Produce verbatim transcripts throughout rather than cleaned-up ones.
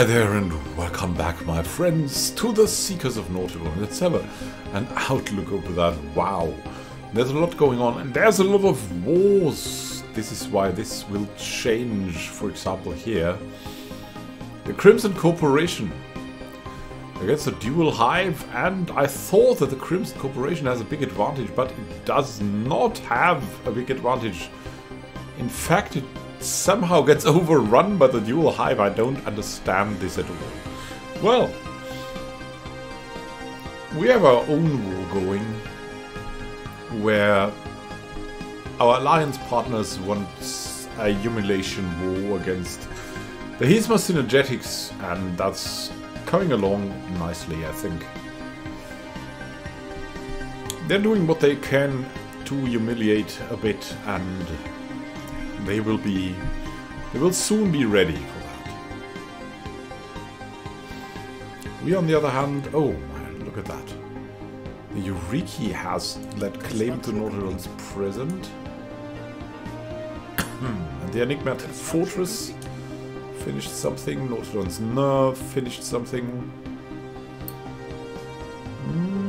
Hi there and welcome back, my friends, to the Seekers of Nautical. Let's have a, an outlook over that. Wow, there's a lot going on and there's a lot of wars. This is why this will change. For example, here, the Crimson Corporation against the Dual Hive, and I thought that the Crimson Corporation has a big advantage, but it does not have a big advantage. In fact, it somehow gets overrun by the Dual Hive. I don't understand this at all. Well, we have our own war going, where our alliance partners want a humiliation war against the Hizma Synergetics, and that's coming along nicely, I think. They're doing what they can to humiliate a bit, and They will be... They will soon be ready for that. We, on the other hand... Oh, man, look at that. The Eureka has led claim to Nautilon's present. And the Enigmatic fortress finished something. Nautilon's nerve finished something. Mm.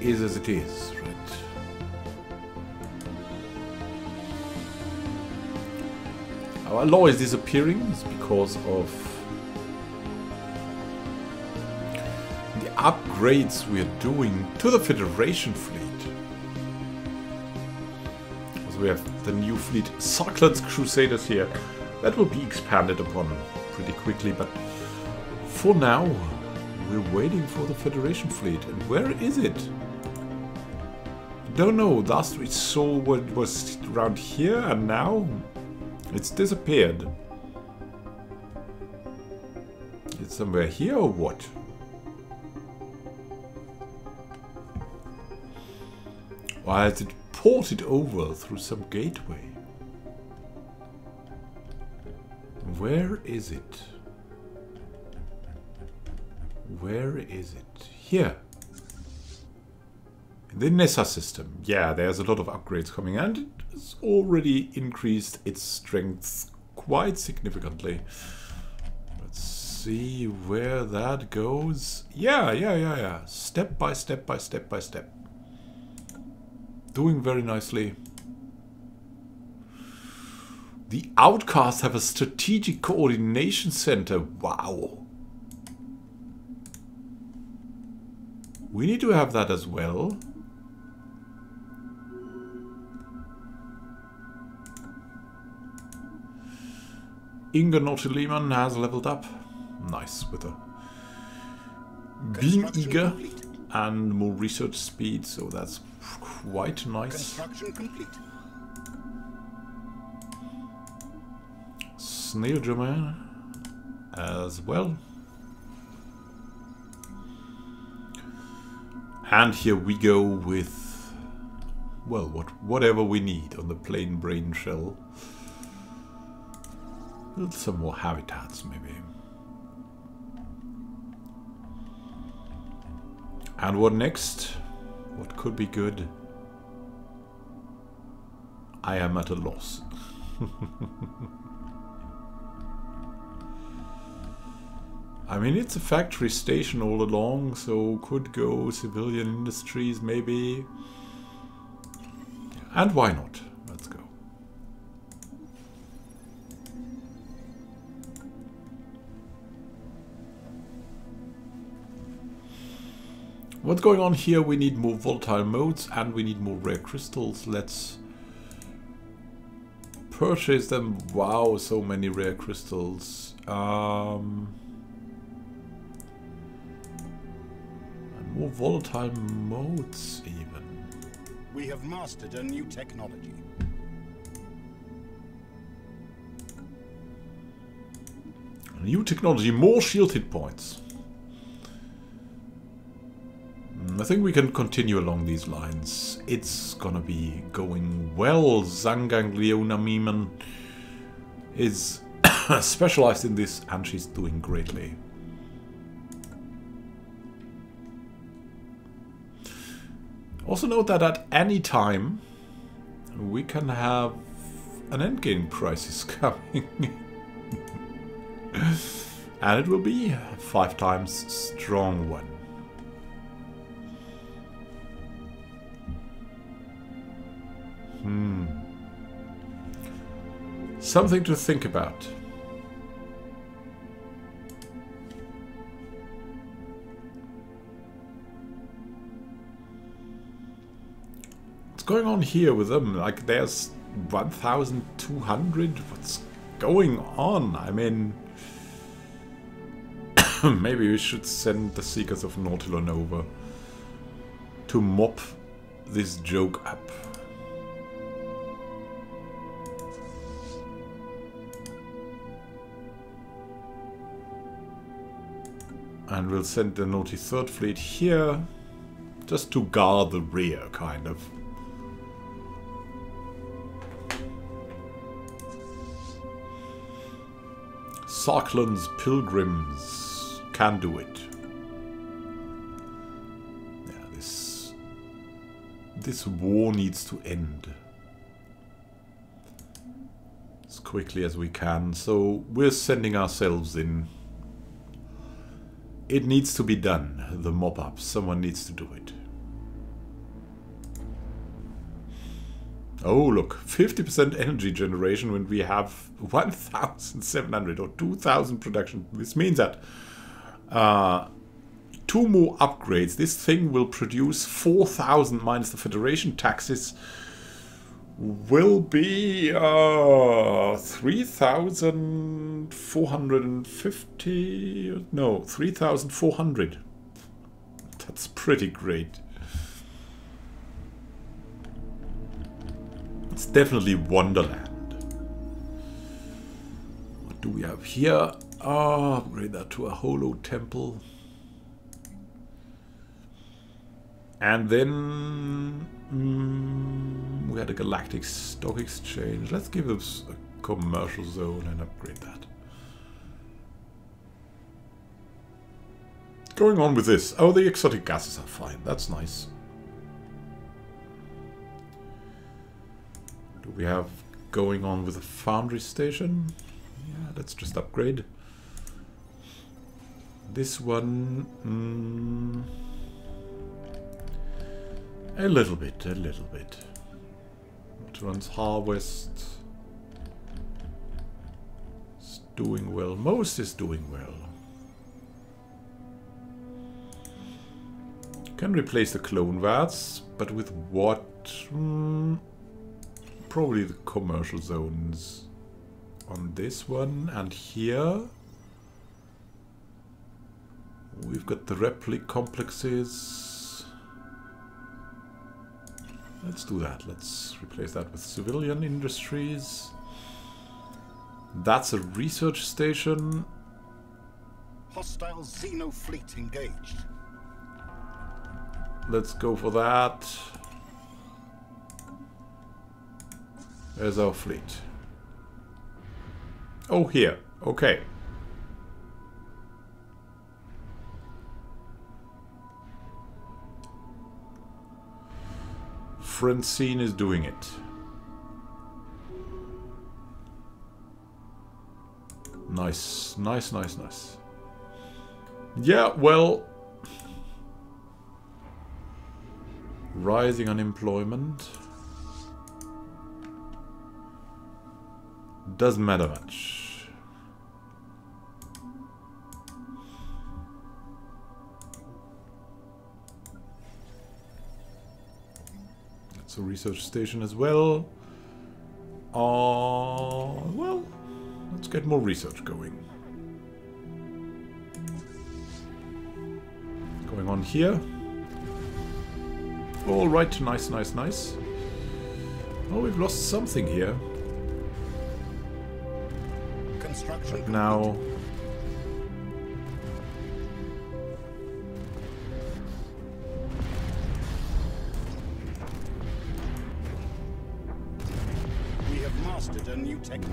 Is as it is, right? Our law is disappearing. It's because of the upgrades we are doing to the Federation fleet. So we have the new fleet, Sarkland's Crusaders, here. That will be expanded upon pretty quickly, but for now, we're waiting for the Federation fleet. And where is it? Don't know. Last we saw what was around here, and now it's disappeared. It's somewhere here or what? Why is it ported over through some gateway? Where is it? Where is it? Here. The Nessa system. Yeah, there's a lot of upgrades coming, and it's already increased its strength quite significantly. Let's see where that goes. Yeah, yeah, yeah, yeah. Step by step by step by step. Doing very nicely. The Outcasts have a strategic coordination center. Wow. We need to have that as well. Inga Notuleman has leveled up. Nice, with a beam eager and more research speed, so that's quite nice. Construction complete. Snail Wars as well. And here we go with, well, what whatever we need on the plain brain shell. Build some more habitats, maybe. And what next? What could be good? I am at a loss. I mean, it's a factory station all along, so could go civilian industries, maybe. And why not? Let's go. What's going on here? We need more volatile modes and we need more rare crystals. Let's purchase them. Wow, so many rare crystals. Um... More volatile modes, even. We have mastered a new technology. New technology, more shield hit points. I think we can continue along these lines. It's gonna be going well. Zangang Leona Mimon is specialized in this, and she's doing greatly. Also note that at any time we can have an endgame crisis coming. And it will be a five times strong one. Hmm. Something to think about. What's going on here with them? Like, there's one thousand two hundred? What's going on? I mean... Maybe we should send the Seekers of Nautilon over to mop this joke up. And we'll send the Naughty Third Fleet here, just to guard the rear, kind of. Sarkland's Pilgrims can do it. Yeah, this this war needs to end as quickly as we can. So we're sending ourselves in. It needs to be done, the mop-up. Someone needs to do it. Oh, look. fifty percent energy generation when we have one thousand seven hundred or two thousand production. This means that uh, two more upgrades. This thing will produce four thousand minus the Federation taxes. Will be uh, three thousand four hundred fifty, no, three thousand four hundred. That's pretty great. It's definitely Wonderland. What do we have here? Ah, upgrade that to a holo temple. And then... Mm, we had a galactic stock exchange. Let's give us a commercial zone and upgrade that. What's going on with this? Oh, the exotic gases are fine. That's nice. What do we have going on with the foundry station? Yeah, let's just upgrade. This one... Mm, A little bit, a little bit. It runs harvest. It's doing well. Most is doing well. Can replace the clone vats, but with what? Mm, probably the commercial zones on this one and here. We've got the replic complexes. Let's do that. Let's replace that with civilian industries. That's a research station. Hostile Xeno fleet engaged. Let's go for that. Where's our fleet? Oh, here. Okay. Francine is doing it. Nice, nice, nice, nice. Yeah, well... Rising unemployment... doesn't matter much. So research station as well. Uh, well, let's get more research going. What's going on here? All right, nice, nice, nice. Oh, we've lost something here. Construction but now.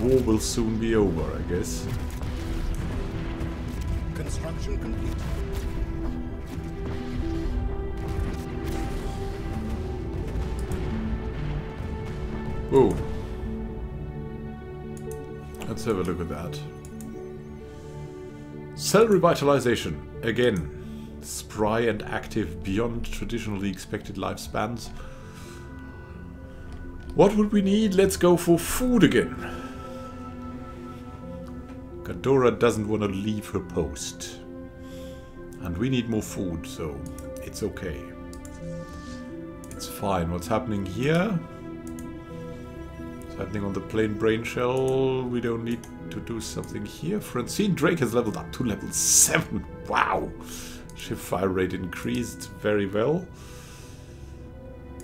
War will soon be over, I guess. Construction complete. Whoa. Let's have a look at that. Cell revitalization. Again. Spry and active beyond traditionally expected lifespans. What would we need? Let's go for food again. Ghidorah doesn't want to leave her post. And we need more food, so it's okay. It's fine. What's happening here? What's happening on the plain brain shell? We don't need to do something here. Francine Drake has leveled up to level seven. Wow! Ship fire rate increased very well.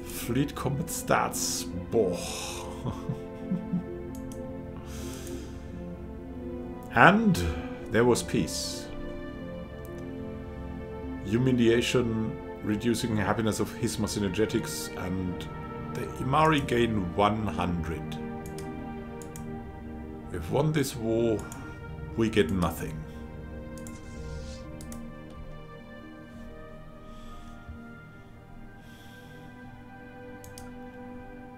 Fleet combat stats. Boah. And there was peace. Humiliation, reducing happiness of Hizma Synergetics, and the Imari gain one hundred. We've won this war, we get nothing.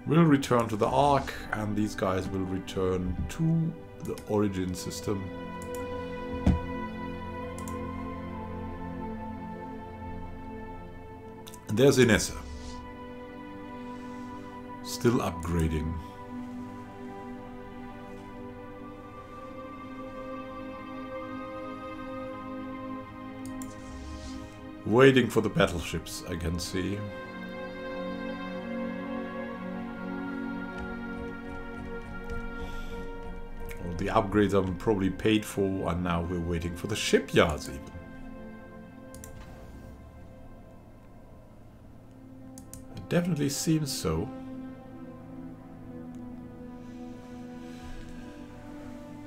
We'll return to the Ark, and these guys will return to the origin system. And there's Inessa. Still upgrading. Waiting for the battleships, I can see. The upgrades I'm probably paid for, and now we're waiting for the shipyards even. It definitely seems so.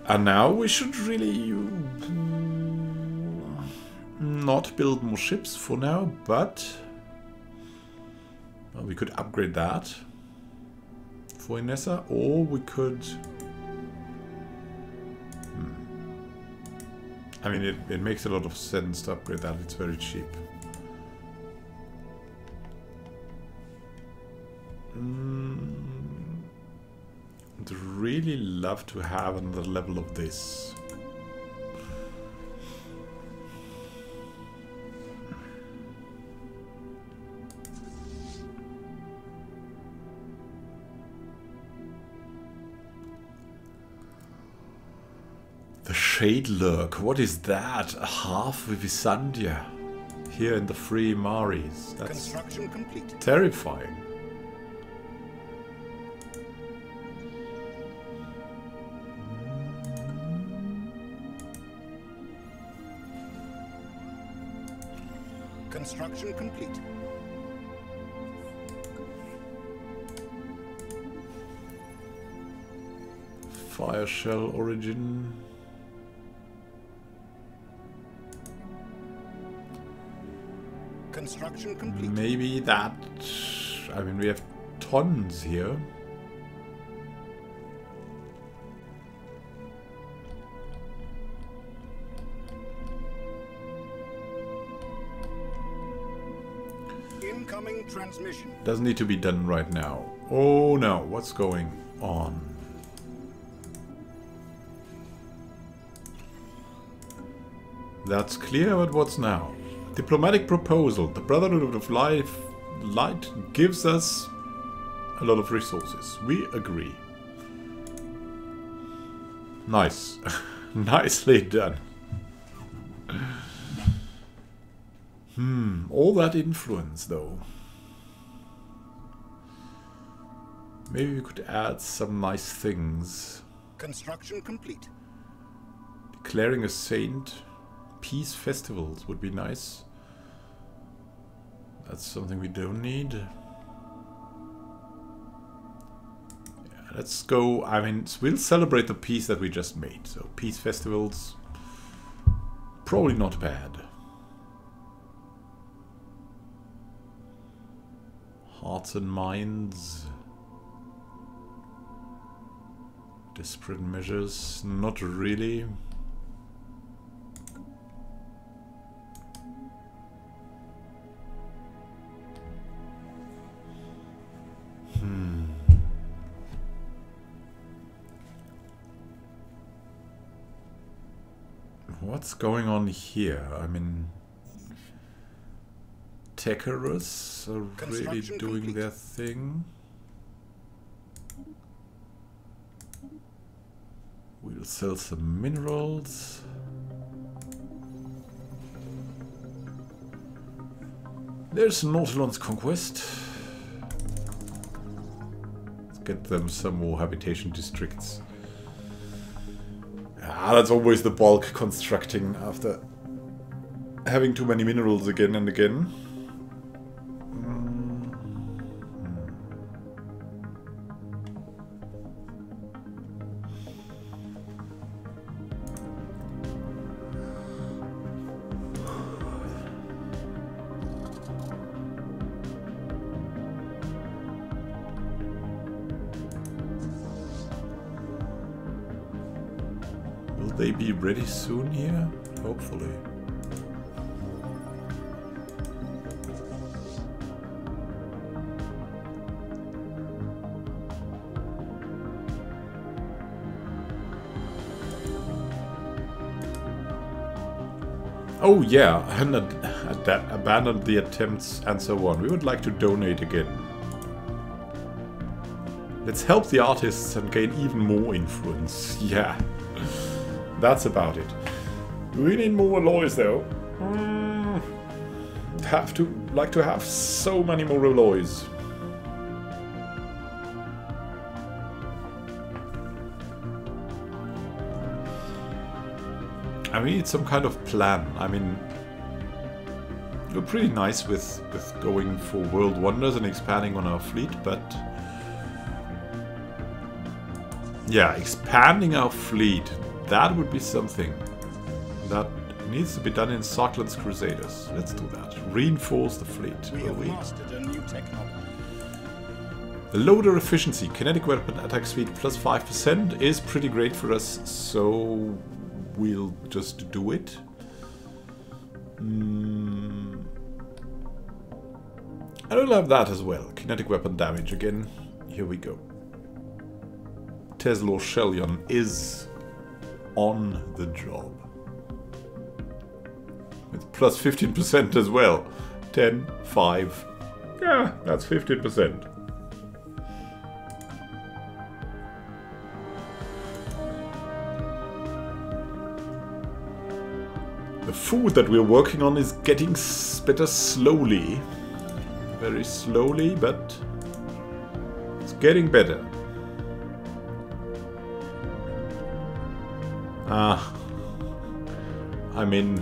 And now we should really not build more ships for now, but well, we could upgrade that for Inessa, or we could... I mean, it, it makes a lot of sense to upgrade that. It's very cheap. Mm, I'd really love to have another level of this. Shade Lurk, what is that? A half Vivisandia here in the Free Maris. That's terrifying. Construction complete. Fire Shell origin. Construction complete. Maybe that... I mean, we have tons here. Incoming transmission. Doesn't need to be done right now. Oh no, what's going on? That's clear, but what's now? Diplomatic proposal. The Brotherhood of Life Light gives us a lot of resources. We agree. Nice. Nicely done. Hmm. All that influence, though. Maybe we could add some nice things. Construction complete. Declaring a saint. Peace festivals would be nice. That's something we don't need. Yeah, let's go. I mean, we'll celebrate the peace that we just made. So peace festivals, probably not bad. Hearts and minds. Desperate measures, not really. what's going on here? I mean, Techers are really doing complete. their thing. We'll sell some minerals. There's Nautilon's Conquest. Let's get them some more habitation districts. Ah, that's always the bulk constructing after having too many minerals again and again. They be ready soon here? Hopefully. Oh yeah, and that abandoned the attempts and so on. We would like to donate again. Let's help the artists and gain even more influence. Yeah. That's about it. We need more alloys though. Mm. Have to like to have so many more alloys. I mean, it's some kind of plan. I mean, we're pretty nice with with going for world wonders and expanding on our fleet, but yeah, expanding our fleet. That would be something that needs to be done in Sarkland's Crusaders. Let's do that. Reinforce the fleet. We have mastered a new technology. The loader efficiency, kinetic weapon attack speed plus five percent is pretty great for us, so we'll just do it. Mm. I don't have that as well. Kinetic weapon damage again. Here we go. Tesla Shellion is on the job. It's plus fifteen percent as well. ten, five. Yeah, that's fifteen percent. The food that we're working on is getting better slowly. Very slowly, but it's getting better. Ah, I mean,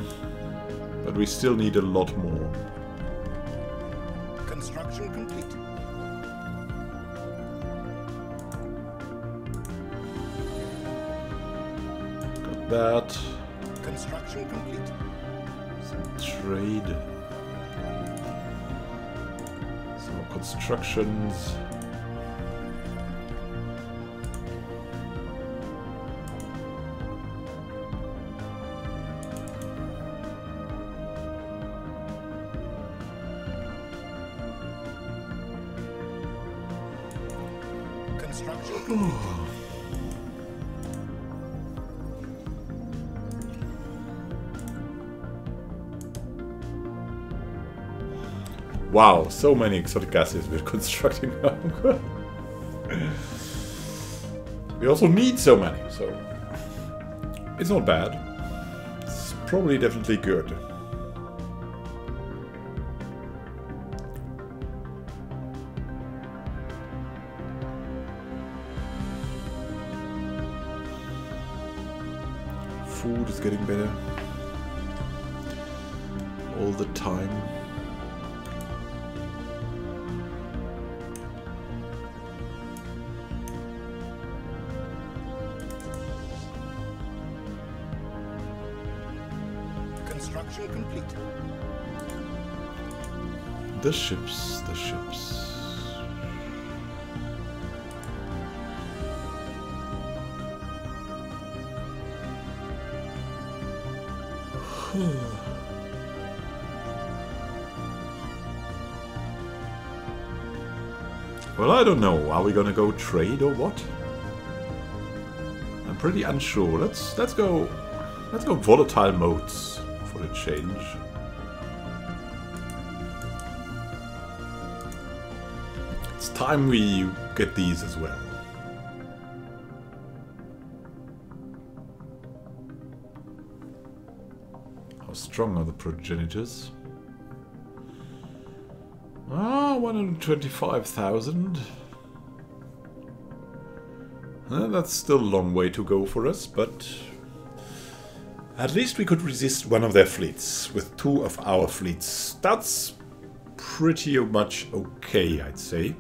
but we still need a lot more. Construction complete. Got that. Construction complete. Some trade. Some more constructions. Wow, so many exotic gases we're constructing now. We also need so many, so it's not bad. It's probably definitely good. Food is getting better all the time. The ships, the ships. Well, I don't know. Are we gonna go trade or what? I'm pretty unsure. Let's let's go Let's go volatile modes for the change. It's time we get these as well. How strong are the progenitors? Ah, one hundred twenty-five thousand. Uh, that's still a long way to go for us, but at least we could resist one of their fleets with two of our fleets. That's pretty much okay, I'd say.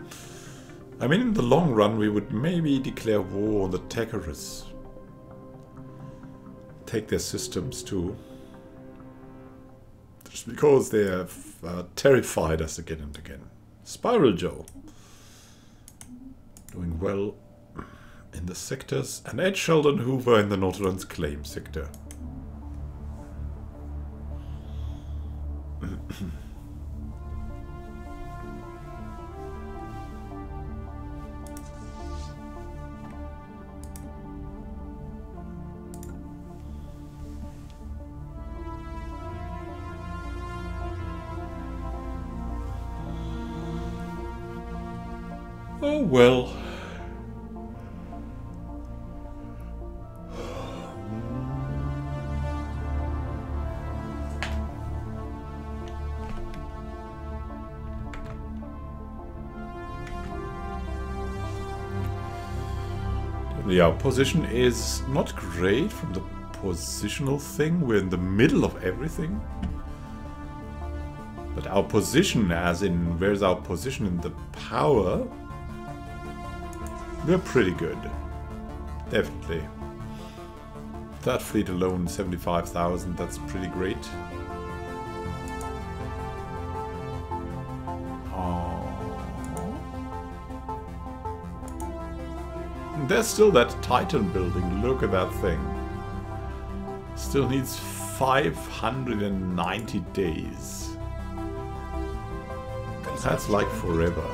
I mean, in the long run, we would maybe declare war on the Tacarus. Take their systems too. Just because they have uh, terrified us again and again. Spiral Joe. Doing well in the sectors, and Ed Sheldon Hoover in the Nautilon's claim sector. Oh well. Yeah, position is not great from the positional thing. We're in the middle of everything. But our position, as in where's our position in the power, we're pretty good. Definitely. That fleet alone, seventy-five thousand, that's pretty great. There's still that Titan building, look at that thing. Still needs five hundred ninety days. That's like forever.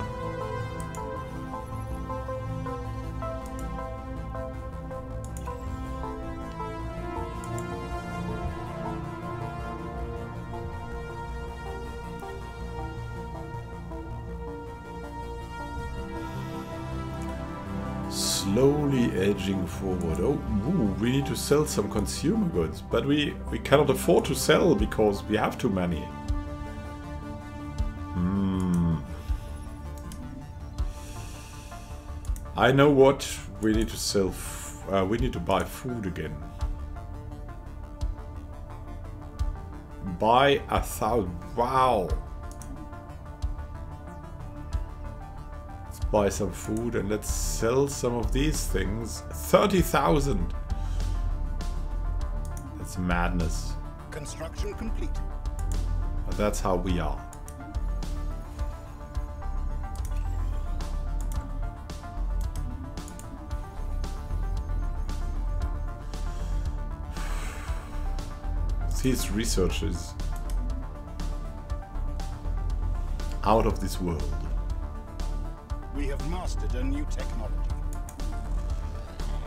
Forward. Oh, ooh, we need to sell some consumer goods, but we, we cannot afford to sell because we have too many. Hmm. I know what we need to sell. F uh, we need to buy food again. Buy a thousand. Wow. Buy some food and let's sell some of these things. thirty thousand! That's madness. Construction complete. But that's how we are. These researchers out of this world. We have mastered a new technology.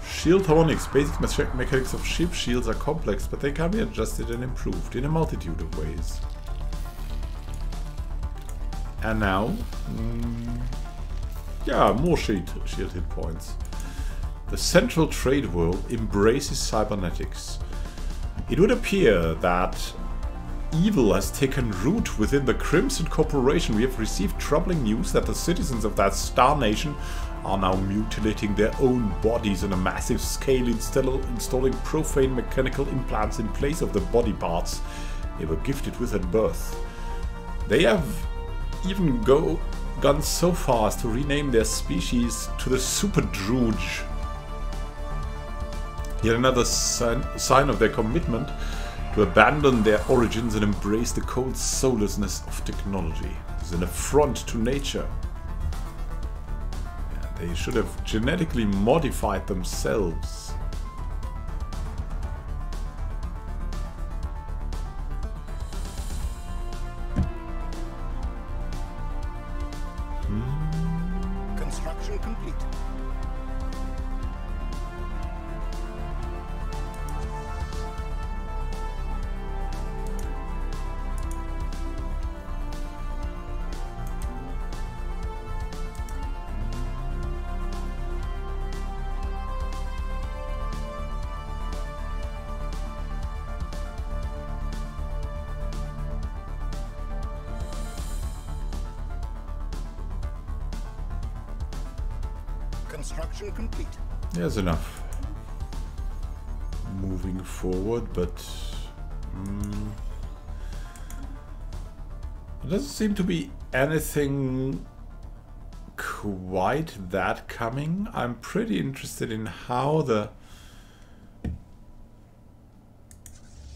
Shield harmonics. Basic me mechanics of ship shields are complex, but they can be adjusted and improved in a multitude of ways. And now... Mm, yeah, more shield, shield hit points. The Central Trade World embraces cybernetics. It would appear that evil has taken root within the Crimson Corporation. We have received troubling news that the citizens of that star nation are now mutilating their own bodies on a massive scale, installing profane mechanical implants in place of the body parts they were gifted with at birth. They have even go, gone so far as to rename their species to the Super Druge. Yet another sign, sign of their commitment to abandon their origins and embrace the cold soullessness of technology. It's an affront to nature. And they should have genetically modified themselves. Construction complete. Construction complete. There's enough moving forward, but um, there doesn't seem to be anything quite that coming. I'm pretty interested in how the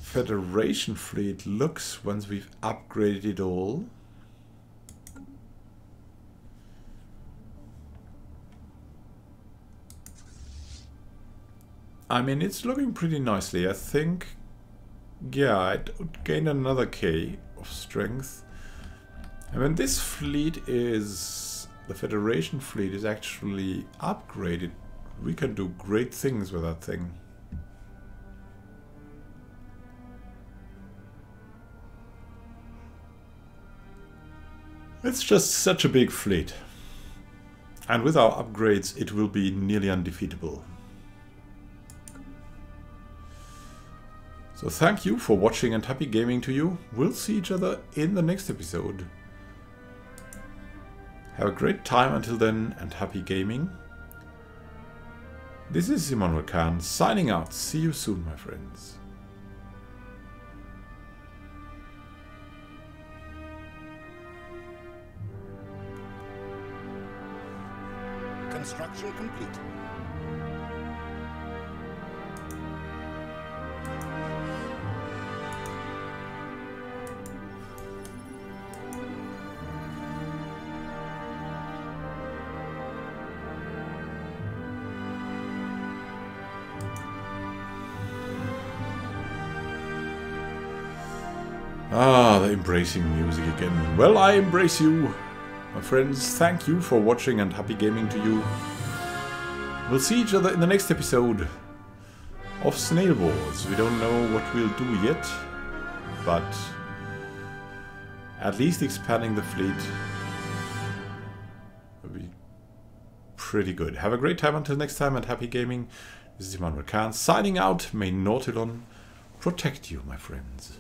Federation fleet looks once we've upgraded it all. I mean, it's looking pretty nicely, I think. Yeah, I gained another K of strength. And when this fleet is... the Federation fleet is actually upgraded, we can do great things with that thing. It's just such a big fleet. And with our upgrades, it will be nearly undefeatable. So thank you for watching and happy gaming to you. We'll see each other in the next episode. Have a great time until then and happy gaming. This is Immanuel Can signing out. See you soon, my friends. Construction complete. Ah, the embracing music again. Well, I embrace you, my friends. Thank you for watching and happy gaming to you. We'll see each other in the next episode of Snail Wars. We don't know what we'll do yet, but at least expanding the fleet will be pretty good. Have a great time until next time and happy gaming. This is Immanuel Can signing out. May Nautilon protect you, my friends.